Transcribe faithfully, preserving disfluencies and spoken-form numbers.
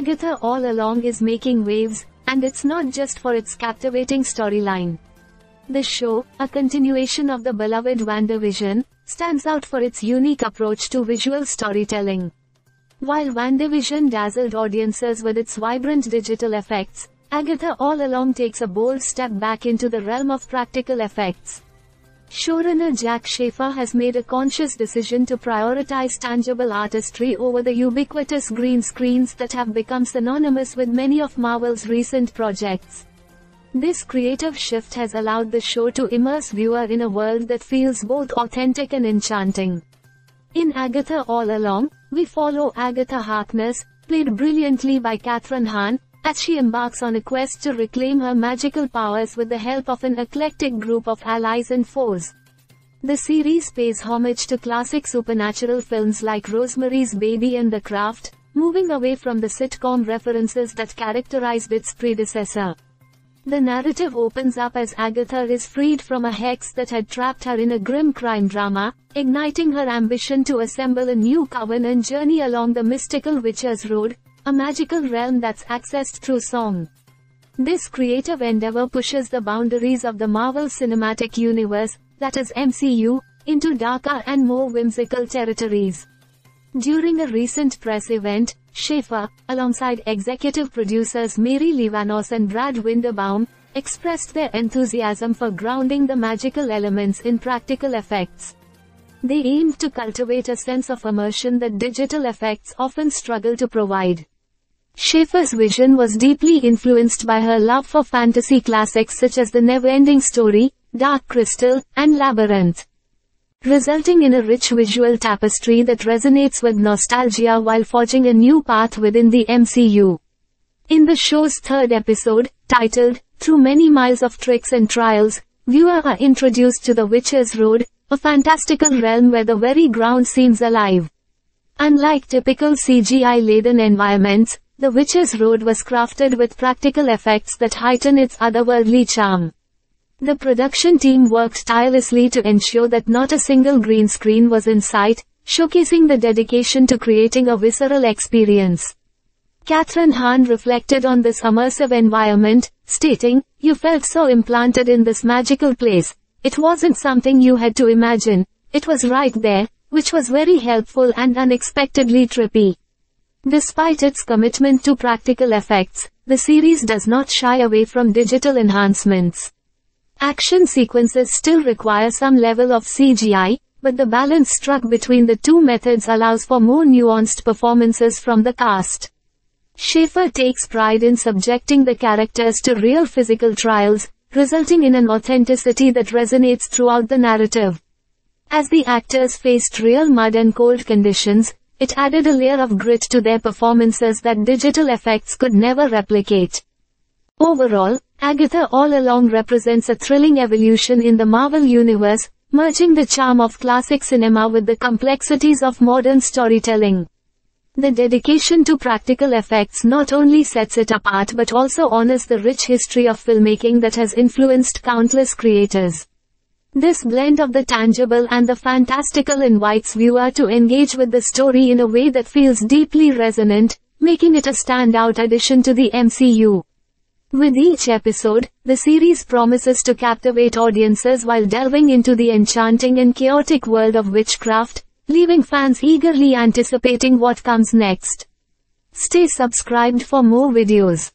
Agatha All Along is making waves, and it's not just for its captivating storyline. The show, a continuation of the beloved WandaVision, stands out for its unique approach to visual storytelling. While WandaVision dazzled audiences with its vibrant digital effects, Agatha All Along takes a bold step back into the realm of practical effects. Showrunner Jac Schaeffer has made a conscious decision to prioritize tangible artistry over the ubiquitous green screens that have become synonymous with many of Marvel's recent projects. This creative shift has allowed the show to immerse viewer in a world that feels both authentic and enchanting. In Agatha All Along, we follow Agatha Harkness, played brilliantly by Catherine Hahn, as she embarks on a quest to reclaim her magical powers with the help of an eclectic group of allies and foes. The series pays homage to classic supernatural films like Rosemary's Baby and The Craft, moving away from the sitcom references that characterized its predecessor. The narrative opens up as Agatha is freed from a hex that had trapped her in a grim crime drama, igniting her ambition to assemble a new coven and journey along the mystical Witch's Road, a magical realm that's accessed through song. This creative endeavor pushes the boundaries of the Marvel Cinematic Universe, that is M C U, into darker and more whimsical territories. During a recent press event, Schaeffer, alongside executive producers Mary Levanos and Brad Winderbaum, expressed their enthusiasm for grounding the magical elements in practical effects. They aimed to cultivate a sense of immersion that digital effects often struggle to provide. Schaeffer's vision was deeply influenced by her love for fantasy classics such as The Neverending Story, Dark Crystal, and Labyrinth, resulting in a rich visual tapestry that resonates with nostalgia while forging a new path within the M C U. In the show's third episode, titled, Through Many Miles of Tricks and Trials, viewers are introduced to the Witch's Road, a fantastical realm where the very ground seems alive. Unlike typical C G I-laden environments, the Witch's Road was crafted with practical effects that heighten its otherworldly charm. The production team worked tirelessly to ensure that not a single green screen was in sight, showcasing the dedication to creating a visceral experience. Catherine Hahn reflected on this immersive environment, stating, "You felt so implanted in this magical place. It wasn't something you had to imagine, it was right there, which was very helpful and unexpectedly trippy." Despite its commitment to practical effects, the series does not shy away from digital enhancements. Action sequences still require some level of C G I, but the balance struck between the two methods allows for more nuanced performances from the cast. Schaeffer takes pride in subjecting the characters to real physical trials, resulting in an authenticity that resonates throughout the narrative. As the actors faced real mud and cold conditions, it added a layer of grit to their performances that digital effects could never replicate. Overall, Agatha All Along represents a thrilling evolution in the Marvel Universe, merging the charm of classic cinema with the complexities of modern storytelling. The dedication to practical effects not only sets it apart but also honors the rich history of filmmaking that has influenced countless creators. This blend of the tangible and the fantastical invites viewer to engage with the story in a way that feels deeply resonant, making it a standout addition to the M C U. With each episode, the series promises to captivate audiences while delving into the enchanting and chaotic world of witchcraft, leaving fans eagerly anticipating what comes next. Stay subscribed for more videos.